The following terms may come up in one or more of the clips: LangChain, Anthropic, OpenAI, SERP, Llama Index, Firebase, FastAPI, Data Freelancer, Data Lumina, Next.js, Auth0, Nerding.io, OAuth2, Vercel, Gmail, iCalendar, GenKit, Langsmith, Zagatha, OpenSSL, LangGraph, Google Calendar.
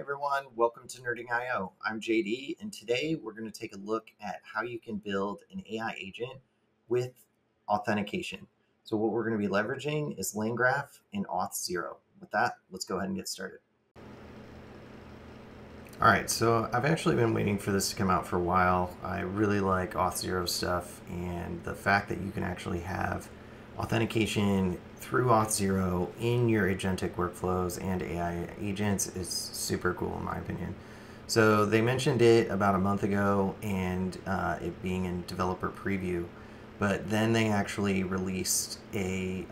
Hey everyone, welcome to Nerding.io. I'm JD, and today we're going to take a look at how you can build an AI agent with authentication. So what we're going to be leveraging is LangGraph and Auth0. With that, let's go ahead and get started. All right, so I've actually been waiting for this to come out for a while. I really like Auth0 stuff, and the fact that you can actually have authentication through Auth0 in your agentic workflows and AI agents is super cool in my opinion. So they mentioned it about a month ago and it being in developer preview, but then they actually released a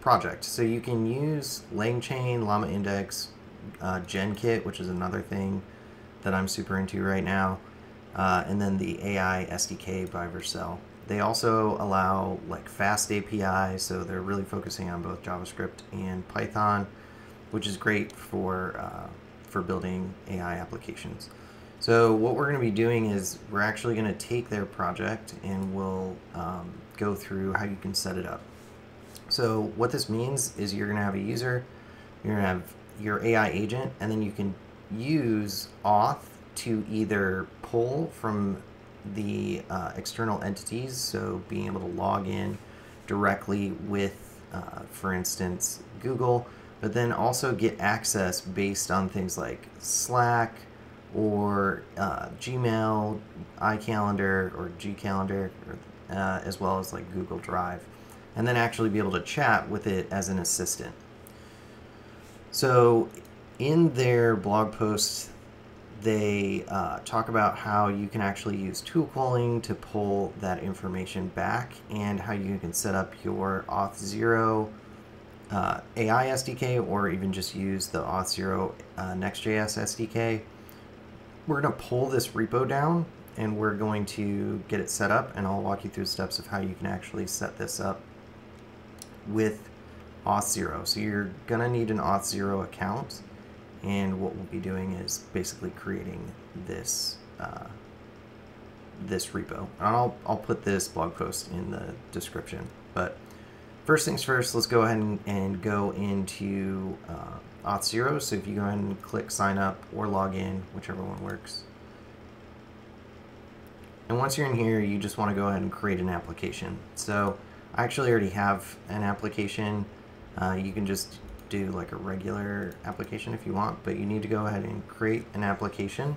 project. So you can use LangChain, Llama Index, GenKit, which is another thing that I'm super into right now, and then the AI SDK by Vercel. They also allow like fast API, so they're really focusing on both JavaScript and Python, which is great for building AI applications. So what we're going to be doing is we're actually going to take their project and we'll go through how you can set it up. So what this means is you're going to have a user, you're going to have your AI agent, and then you can use auth to either pull from the external entities, so being able to log in directly with, for instance, Google, but then also get access based on things like Slack or Gmail, iCalendar or GCalendar, as well as like Google Drive, and then actually be able to chat with it as an assistant. So in their blog post, they talk about how you can actually use tool calling to pull that information back and how you can set up your Auth0 AI SDK or even just use the Auth0 NextJS SDK. We're going to pull this repo down and we're going to get it set up, and I'll walk you through the steps of how you can actually set this up with Auth0. So you're going to need an Auth0 account. And what we'll be doing is basically creating this this repo. And I'll put this blog post in the description. But first things first, let's go ahead and go into Auth0. So if you go ahead and click sign up or log in, whichever one works. And once you're in here, you just want to go ahead and create an application. So I actually already have an application. You can just do like a regular application if you want, but you need to go ahead and create an application.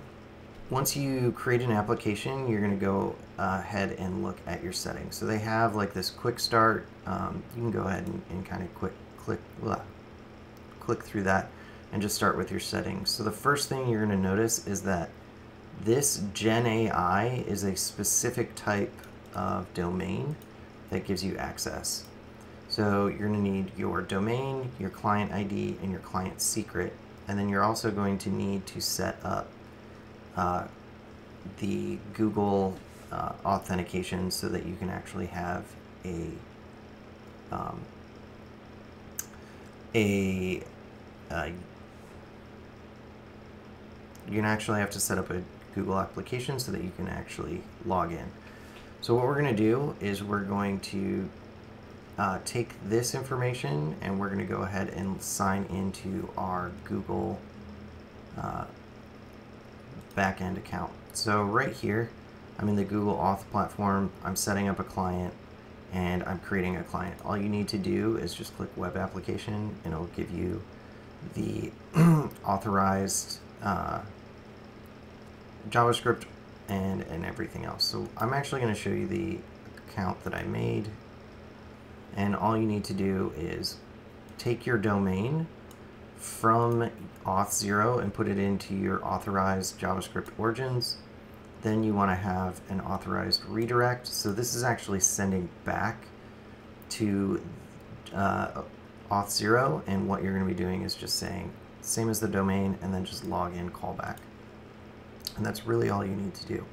Once you create an application, you're going to go ahead and look at your settings. So they have like this quick start. You can go ahead and kind of click through that and just start with your settings. So the first thing you're going to notice is that this Gen AI is a specific type of domain that gives you access. So you're going to need your domain, your client ID, and your client secret. And then you're also going to need to set up the Google authentication so that you can actually have you can actually have to set up a Google application so that you can actually log in. So what we're going to do is we're going to take this information and we're going to go ahead and sign into our Google backend account. So right here, I'm in the Google Auth platform, I'm setting up a client, and I'm creating a client. All you need to do is just click Web Application and it'll give you the authorized JavaScript and everything else. So I'm actually going to show you the account that I made. And all you need to do is take your domain from Auth0 and put it into your authorized JavaScript origins. Then you want to have an authorized redirect. So this is actually sending back to Auth0, and what you're going to be doing is just saying same as the domain and then just log in callback. And that's really all you need to do.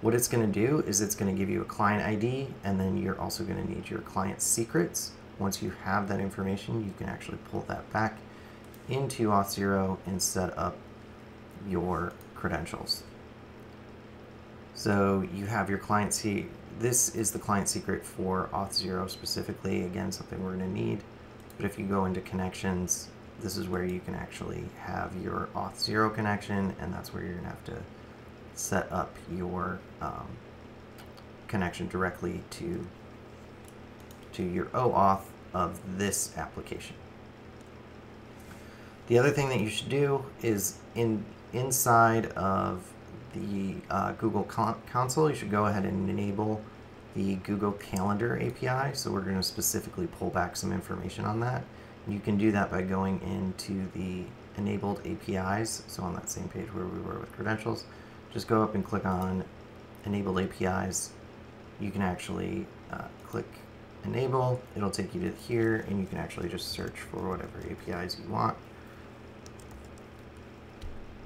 What it's going to do is it's going to give you a client ID, and then you're also going to need your client secrets. Once you have that information, you can actually pull that back into Auth0 and set up your credentials. So you have your client secret. This is the client secret for Auth0 specifically. Again, something we're going to need. But if you go into connections this is where you can actually have your Auth0 connection, and that's where you're going to have to set up your connection directly to your OAuth of this application. The other thing that you should do is inside of the Google console, you should go ahead and enable the Google Calendar API. So we're going to specifically pull back some information on that. You can do that by going into the enabled APIs. So on that same page where we were with credentials, just go up and click on enabled APIs. You can actually click enable. It'll take you to here, and you can actually just search for whatever APIs you want.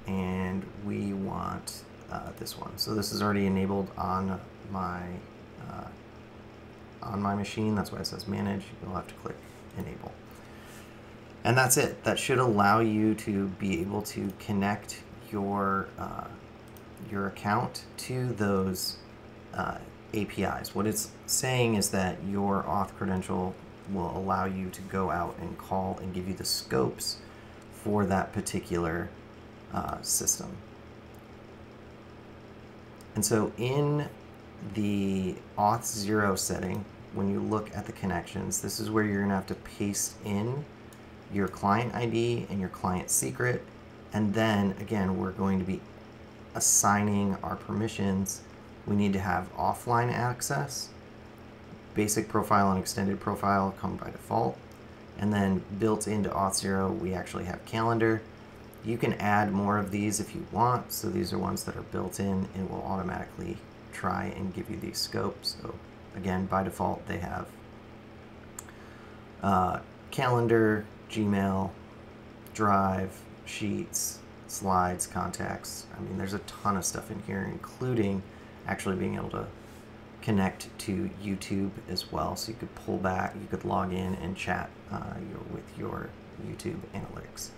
And we want this one. So this is already enabled on my machine. That's why it says manage. You'll have to click enable. And that's it. That should allow you to be able to connect your account to those APIs. What it's saying is that your auth credential will allow you to go out and call and give you the scopes for that particular system. And so in the Auth0 setting, when you look at the connections, this is where you're going to have to paste in your client ID and your client secret. And then again, we're going to be assigning our permissions. We need to have offline access, basic profile and extended profile come by default. And then built into Auth0, we actually have calendar. You can add more of these if you want. So these are ones that are built in and will automatically try and give you these scopes. So again, by default, they have calendar, Gmail, Drive, Sheets, Slides, Contacts. I mean, there's a ton of stuff in here, including actually being able to connect to YouTube as well. So you could pull back, you could log in and chat with your YouTube analytics.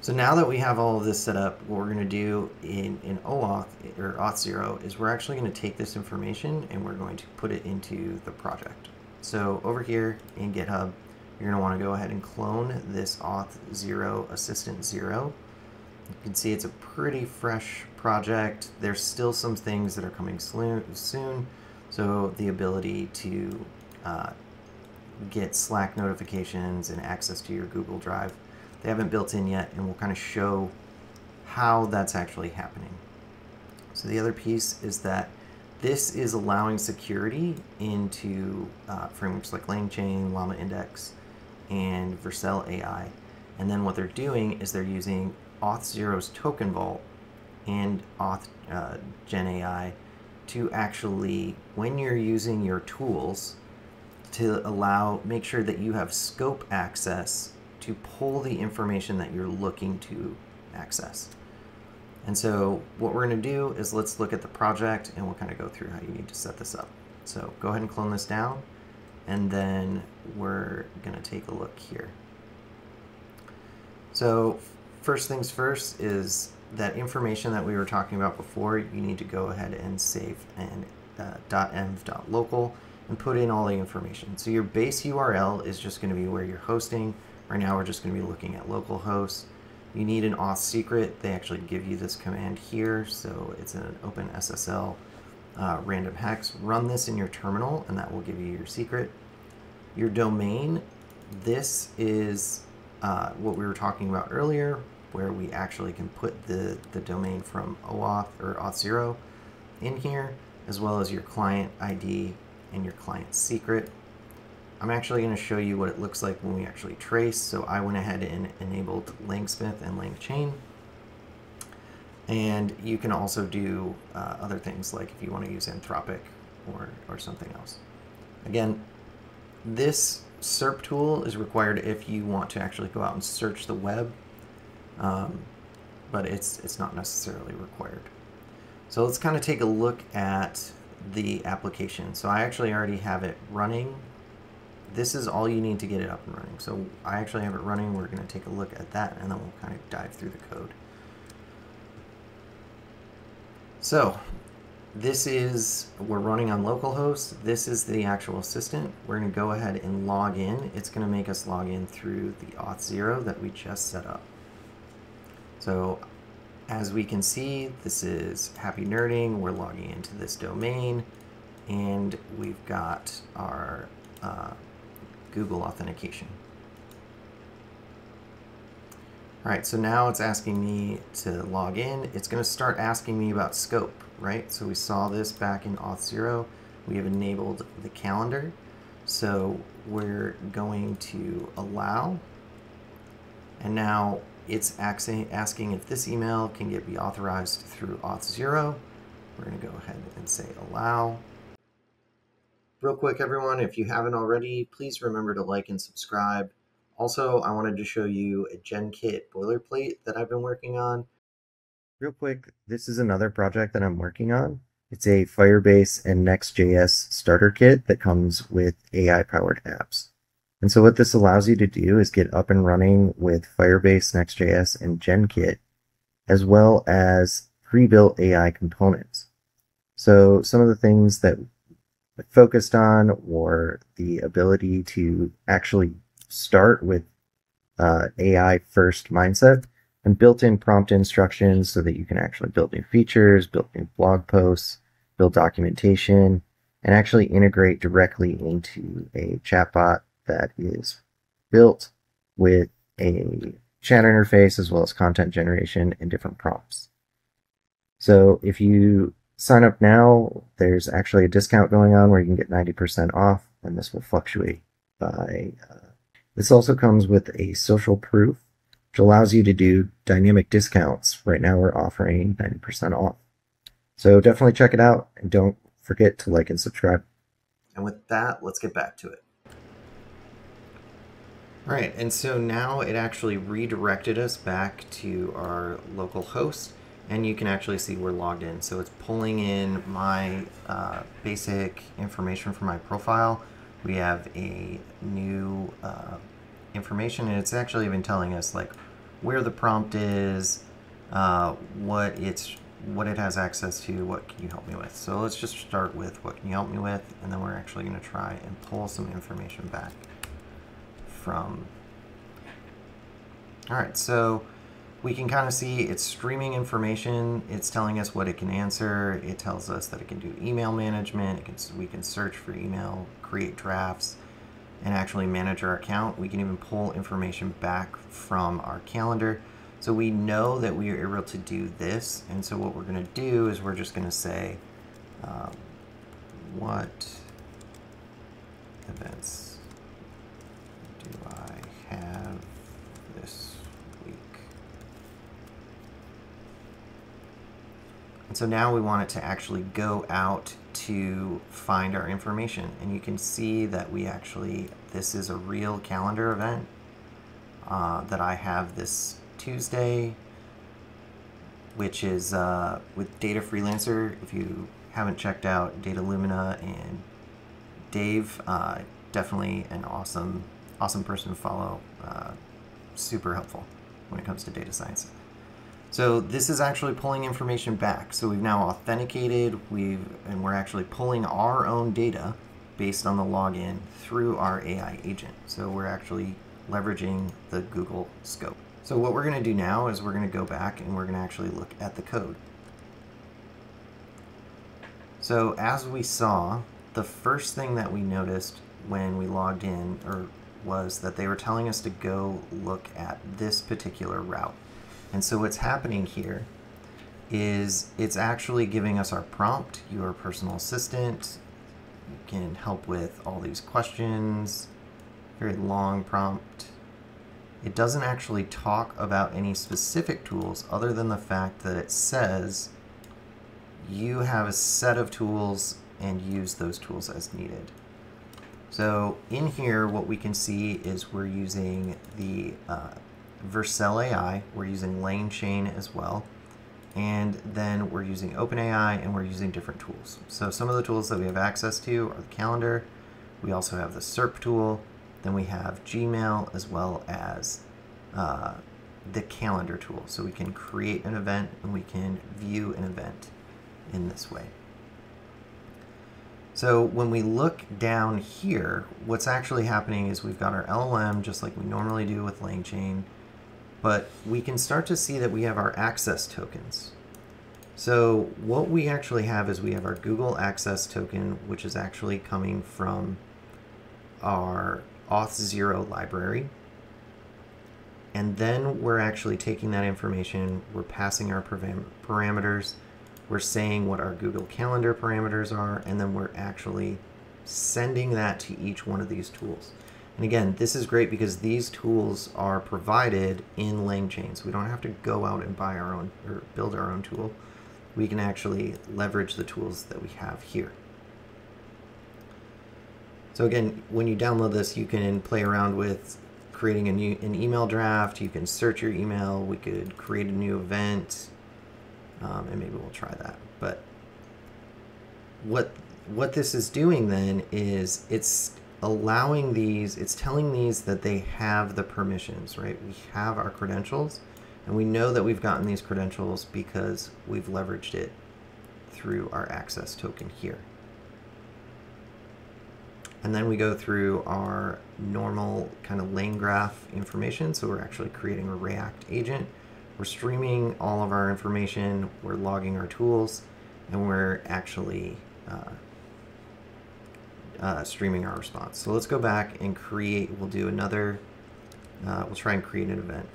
So now that we have all of this set up, what we're going to do in OAuth or Auth0 is we're actually going to take this information and we're going to put it into the project. So over here in GitHub, you're going to want to go ahead and clone this Auth0 Assistant 0. You can see it's a pretty fresh project. There's still some things that are coming soon. So the ability to get Slack notifications and access to your Google Drive, they haven't built in yet, and we'll kind of show how that's actually happening. So the other piece is that this is allowing security into frameworks like LangChain, Llama Index, and Vercel AI. And then what they're doing is they're using Auth0's Token Vault and Gen AI to actually, when you're using your tools, to make sure that you have scope access to pull the information that you're looking to access. And so what we're going to do is let's look at the project and we'll kind of go through how you need to set this up. So go ahead and clone this down, and then we're going to take a look here. So first things first is that information that we were talking about before, you need to go ahead and save and .env.local and put in all the information. So your base URL is just going to be where you're hosting. Right now we're just going to be looking at localhost. You need an auth secret. They actually give you this command here. So it's an open SSL random hex. Run this in your terminal and that will give you your secret. Your domain, this is what we were talking about earlier, where we actually can put the domain from OAuth or Auth0 in here, as well as your client ID and your client secret. I'm actually going to show you what it looks like when we actually trace. So I went ahead and enabled Langsmith and LangChain. And you can also do other things, like if you want to use Anthropic or something else. Again, this SERP tool is required if you want to actually go out and search the web, but it's not necessarily required. So let's kind of take a look at the application. So I actually already have it running. This is all you need to get it up and running. So I actually have it running. We're going to take a look at that, and then we'll kind of dive through the code. So This is, we're running on localhost. This is the actual assistant. We're going to go ahead and log in. It's going to make us log in through the Auth0 that we just set up. So as we can see, this is Happy Nerding. We're logging into this domain, and we've got our Google authentication. All right, so now it's asking me to log in. It's going to start asking me about scope, right? So we saw this back in Auth0. We have enabled the calendar. So we're going to allow. And now it's asking if this email can get be authorized through Auth0. We're going to go ahead and say allow. Real quick, everyone, if you haven't already, please remember to like and subscribe. Also, I wanted to show you a GenKit boilerplate that I've been working on. Real quick, this is another project that I'm working on. It's a Firebase and NextJS starter kit that comes with AI-powered apps. And so what this allows you to do is get up and running with Firebase, NextJS, and GenKit, as well as pre-built AI components. So some of the things that I focused on were the ability to actually start with AI first mindset and built-in prompt instructions so that you can actually build new features, build new blog posts, build documentation, and actually integrate directly into a chatbot that is built with a chat interface as well as content generation and different prompts. So if you sign up now, there's actually a discount going on where you can get 90% off, and this will fluctuate by this also comes with a social proof, which allows you to do dynamic discounts. Right now we're offering 90% off. So definitely check it out, and don't forget to like and subscribe. And with that, let's get back to it. All right, and so now it actually redirected us back to our local host, and you can actually see we're logged in. So it's pulling in my basic information from my profile. We have a new information, and it's actually been telling us like where the prompt is, what it has access to, what can you help me with. So let's just start with what can you help me with, and then we're actually going to try and pull some information back from. All right, so we can kind of see it's streaming information. It's telling us what it can answer. It tells us that it can do email management. We can search for email, create drafts, and actually manage our account. We can even pull information back from our calendar. So we know that we are able to do this. And so what we're going to do is we're just going to say, what events do I have this? So now we want it to actually go out to find our information, and you can see that we actually, this is a real calendar event that I have this Tuesday, which is with Data Freelancer. If you haven't checked out Data Lumina and Dave, definitely an awesome person to follow, super helpful when it comes to data science. So this is actually pulling information back. So we've now authenticated, and we're actually pulling our own data based on the login through our AI agent. So we're actually leveraging the Google scope. So what we're going to do now is we're going to go back and we're going to actually look at the code. So as we saw, the first thing that we noticed when we logged in was that they were telling us to go look at this particular route. And so what's happening here is it's actually giving us our prompt, your personal assistant. You can help with all these questions, very long prompt. It doesn't actually talk about any specific tools other than the fact that it says you have a set of tools and use those tools as needed. So in here, what we can see is we're using the Vercel AI, we're using LangChain as well, and then we're using OpenAI, and we're using different tools. So some of the tools that we have access to are the calendar, we also have the SERP tool, then we have Gmail, as well as the calendar tool. So we can create an event, and we can view an event in this way. So when we look down here, what's actually happening is we've got our LLM just like we normally do with LangChain, but we can start to see that we have our access tokens. So what we actually have is we have our Google access token, which is actually coming from our Auth0 library. And then we're actually taking that information, we're passing our parameters, we're saying what our Google Calendar parameters are, and then we're actually sending that to each one of these tools. And again, this is great because these tools are provided in LangChain, so we don't have to go out and buy our own or build our own tool. We can actually leverage the tools that we have here. So again, when you download this, you can play around with creating an email draft. You can search your email. We could create a new event, and maybe we'll try that. But what this is doing then is it's allowing these, it's telling these that they have the permissions, right? We have our credentials, and we know that we've gotten these credentials because we've leveraged it through our access token here. And then we go through our normal kind of LangGraph information. So we're actually creating a React agent. We're streaming all of our information. We're logging our tools, and we're actually streaming our response. So let's go back and create. We'll do another. We'll try and create an event.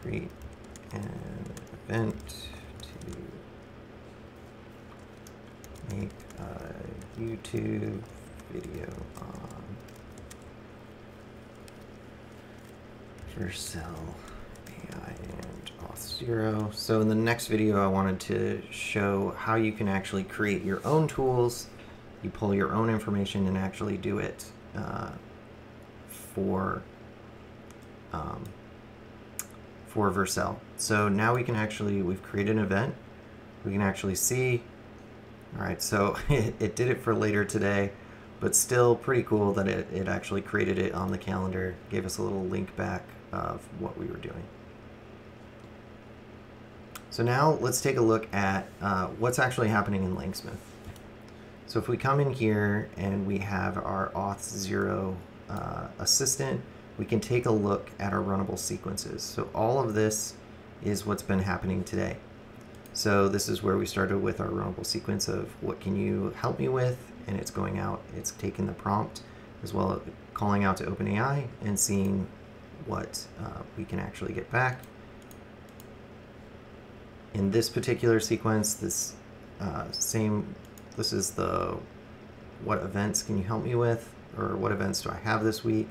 Create an event to make YouTube video on Vercel AI and Auth0. So in the next video, I wanted to show how you can actually create your own tools. You pull your own information and actually do it for Vercel. So now we can actually, we've created an event. We can actually see. All right, so it did it for later today, but still pretty cool that it actually created it on the calendar, gave us a little link back of what we were doing. So now let's take a look at what's actually happening in Langsmith. So if we come in here and we have our Auth0 assistant, we can take a look at our runnable sequences. So all of this is what's been happening today. So this is where we started with our runnable sequence of what can you help me with, and it's going out, it's taking the prompt, as well as calling out to OpenAI and seeing what we can actually get back. In this particular sequence, this this is the what events can you help me with, or what events do I have this week?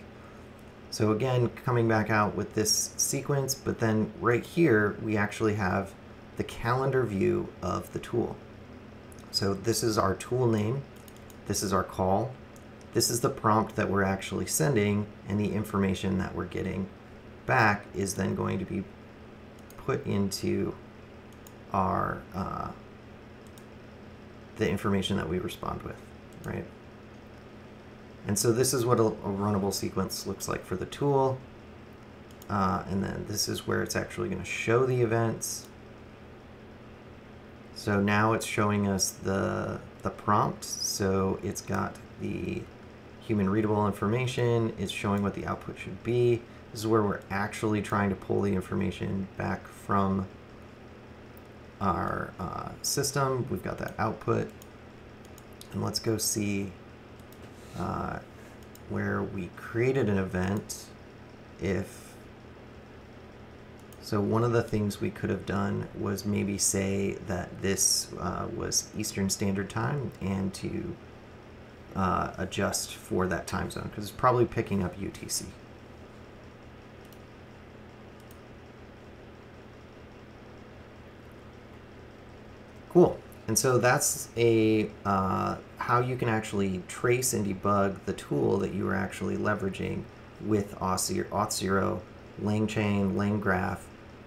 So again, coming back out with this sequence, but then right here, we actually have the calendar view of the tool. So this is our tool name, this is our call, this is the prompt that we're actually sending, and the information that we're getting back is then going to be put into our the information that we respond with, right? And so this is what a runnable sequence looks like for the tool, and then this is where it's actually going to show the events. So now it's showing us the prompt. So it's got the human readable information. It's showing what the output should be. This is where we're actually trying to pull the information back from our system. We've got that output. And let's go see where we created an event. So one of the things we could have done was maybe say that this was Eastern Standard Time, and to adjust for that time zone, because it's probably picking up UTC. Cool. And so that's a how you can actually trace and debug the tool that you are actually leveraging with Auth0, LangChain, LangGraph,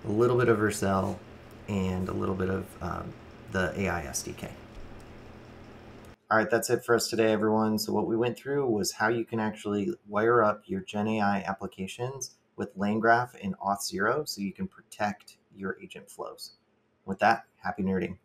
a little bit of Vercel, and a little bit of the AI SDK. All right, that's it for us today, everyone. So what we went through was how you can actually wire up your Gen AI applications with LangGraph and Auth0 so you can protect your agent flows. With that, happy nerding.